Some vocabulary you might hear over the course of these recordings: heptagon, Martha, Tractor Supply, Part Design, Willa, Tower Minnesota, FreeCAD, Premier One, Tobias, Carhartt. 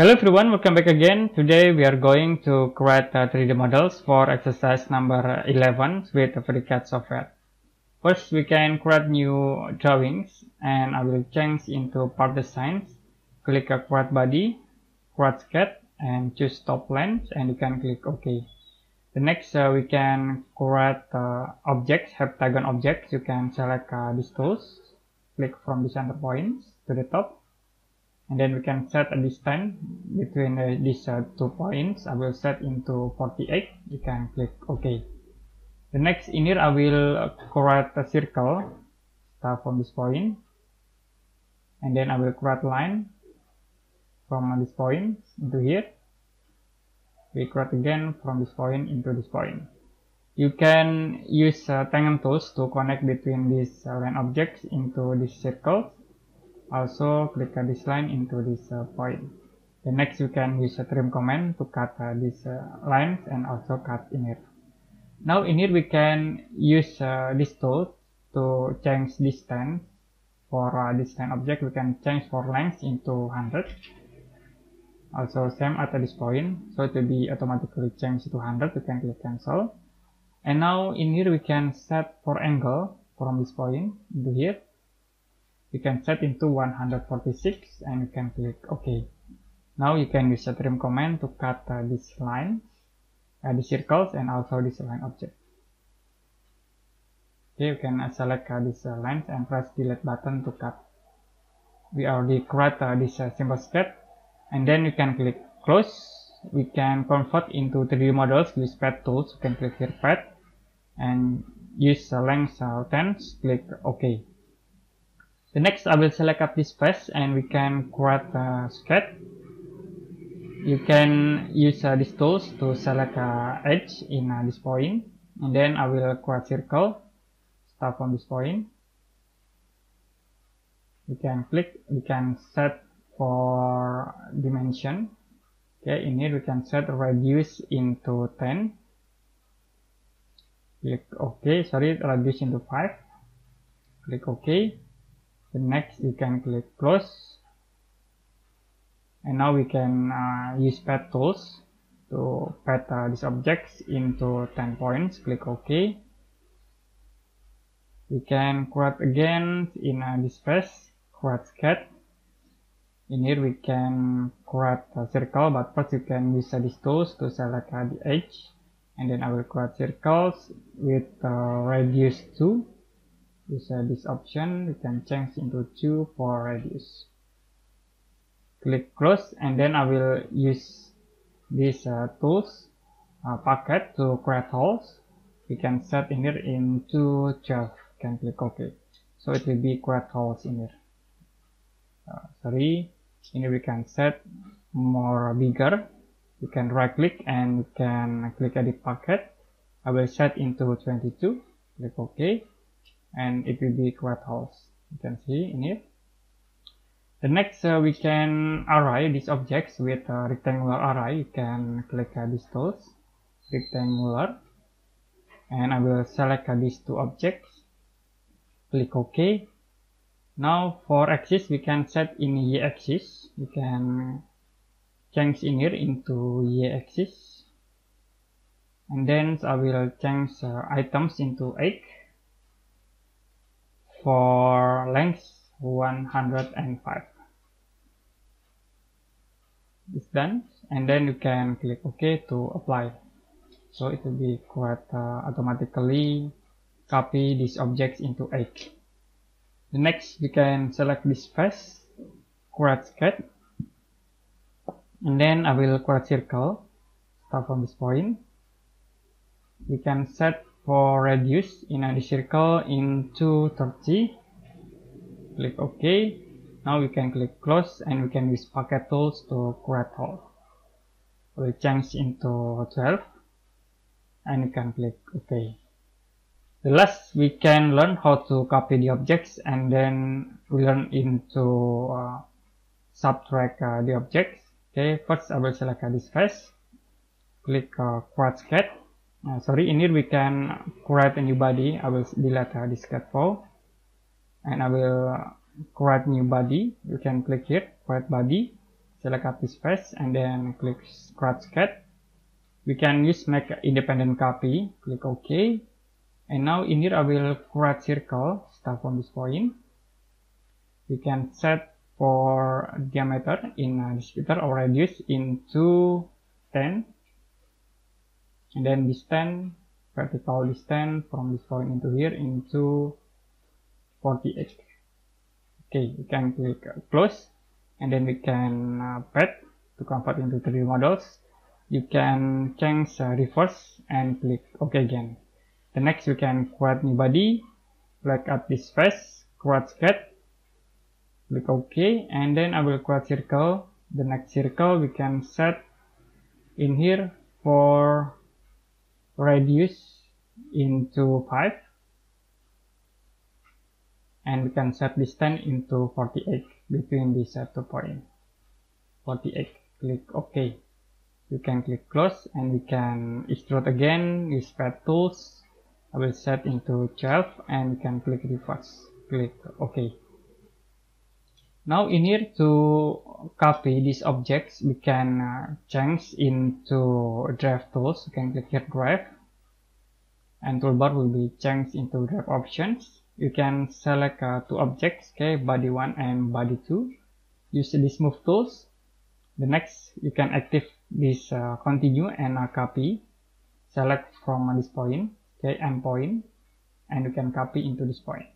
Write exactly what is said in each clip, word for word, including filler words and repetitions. Hello everyone, welcome back again. Today we are going to create uh, three D models for exercise number eleven with FreeCAD software. First, we can create new drawings and I will change into part designs. Click a create body, create sketch, and choose top lens, and you can click OK. The next, uh, we can create uh, objects, heptagon objects. You can select uh, these tools, click from the center points to the top. And then we can set a distance between uh, these uh, two points. I will set into forty-eight. You can click OK. The next, in here I will uh, create a circle. Start from this point. And then I will create line from uh, this point into here. We create again from this point into this point. You can use uh, tangent tools to connect between these uh, line objects into this circle. Also, click uh, this line into this uh, point. The next, you can use a trim command to cut uh, these uh, lines and also cut in here. Now, in here, we can use uh, this tool to change distance. For uh, this line object, we can change for length into one hundred. Also, same at this point. So, to be automatically changed to one hundred, you can click cancel. And now, in here, we can set for angle from this point into here. You can set into one hundred forty-six and you can click OK. Now you can use a trim command to cut uh, these lines, uh, the circles, and also this line object. Okay, you can uh, select uh, these uh, lines and press delete button to cut. We already create uh, this uh, simple sketch, and then you can click close. We can convert into three D models with pad tools. You can click here pad and use uh, length uh, ten. Click OK. The next, I will select up this face and we can create a sketch. You can use uh, these tools to select uh, edge in uh, this point. And then I will create circle. Start from this point. You can click, we can set for dimension. Okay, in here we can set radius into ten. Click OK, sorry, radius into five. Click OK. The next, you can click close, and now we can uh, use pad tools to pad uh, these objects into ten points. Click OK. We can create again in uh, this phase, create sketch. In here we can create a circle, but first you can use uh, these tools to select uh, the edge, and then I will create circles with uh, radius two. Use uh, this option, we can change into two for radius. Click close, and then I will use these uh, tools uh, packet to create holes. We can set in here into twelve. Can click OK. So it will be create holes in here. Uh, sorry, in here we can set more bigger. You can right click and you can click edit packet. I will set into twenty-two. Click OK. And it will be create holes. You can see in it. The next, uh, we can array these objects with a rectangular array. You can click uh, these tools, rectangular, and I will select uh, these two objects. Click OK. Now for axis, we can set in Y axis. You can change in here into Y axis, and then I will change uh, items into eight. For length one hundred five. It's done, and then you can click OK to apply. So it will be quite uh, automatically copy these objects into eight. The next, you can select this face, create sketch, and then I will create circle. Start from this point. You can set for radius in a circle into thirty. Click OK. Now we can click close and we can use packet tools to create hole. We'll change into twelve and you can click OK. The last, we can learn how to copy the objects and then we learn into uh, subtract uh, the objects. Okay, first I will select uh, this face. Click uh, create sketch. Uh, sorry, in here we can create a new body. I will delete uh, this sketch file, and I will create new body. You can click here, create body, select copy space and then click scratch C A D. We can use make independent copy, click OK. And now in here I will create circle, start from this point. We can set for diameter in diameter or radius into ten. And then distance, vertical distance from this point into here into forty-eight. Okay, we can click close. And then we can uh, pet to convert into three D models. You can change uh, reverse and click OK again. The next we can create new body, select up this face, create sketch, click OK, and then I will create circle. The next circle we can set in here for radius into five, and we can set distance into forty-eight between these uh, two points. forty-eight, click OK. You can click close and we can extrude again, use pad tools. I will set into twelve and we can click reverse, click OK. Now in here to copy these objects, we can uh, change into drive tools. You can click here drive and toolbar will be changed into drive options. You can select uh, two objects, okay, body one and body two. Use these move tools. The next you can active this uh, continue and uh, copy, select from this point, okay, end point, and you can copy into this point.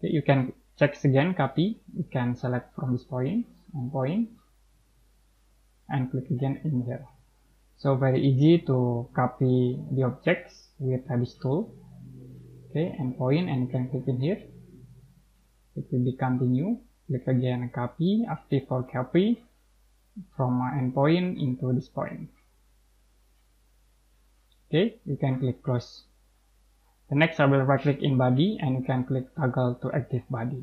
Okay, you can check again copy, you can select from this point and point and click again in here. So very easy to copy the objects with this tool, okay, and point, and you can click in here. It will be continue, click again copy, active for copy from endpoint into this point. Okay, you can click close. The next I will right click in body and you can click toggle to active body.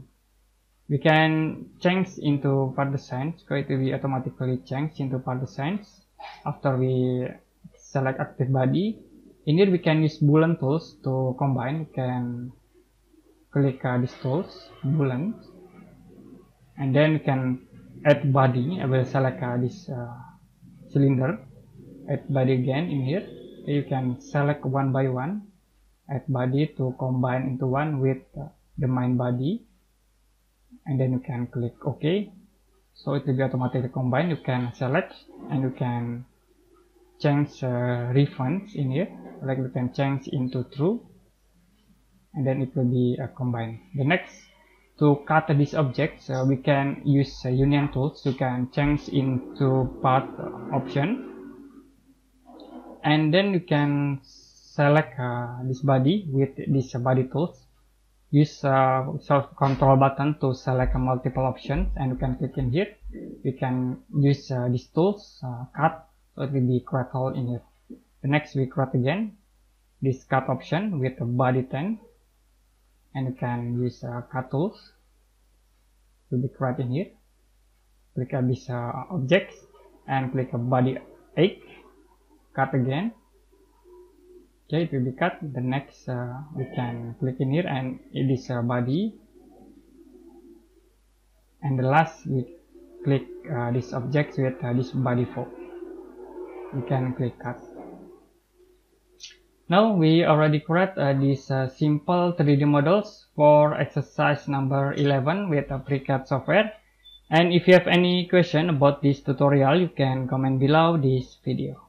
We can change into partition, so it will be automatically changed into partition after we select active body. In here we can use boolean tools to combine. You can click uh, these tools, boolean, and then you can add body. I will select uh, this uh, cylinder, add body again in here. You can select one by one, add body to combine into one with uh, the main body, and then you can click OK. So it will be automatically combined. You can select and you can change uh, reference in here, like you can change into true, and then it will be uh, combined. The next to cut these objects, uh, we can use uh, union tools. You can change into part option, and then you can select uh, this body with this uh, body tools. Use uh, self control button to select uh, multiple options, and you can click in here. You can use uh, these tools, uh, cut, so it will be create hole in here. The next we create again this cut option with the body ten. And you can use uh, cut tools to be created in here. Click on this uh, objects and click on body eight. Cut again. Okay, it will be cut. The next uh, we can click in here and it is uh, body. And the last we click uh, this object with uh, this body four. We can click cut. Now we already create uh, these uh, simple three D models for exercise number eleven with a FreeCAD software. And if you have any question about this tutorial, you can comment below this video.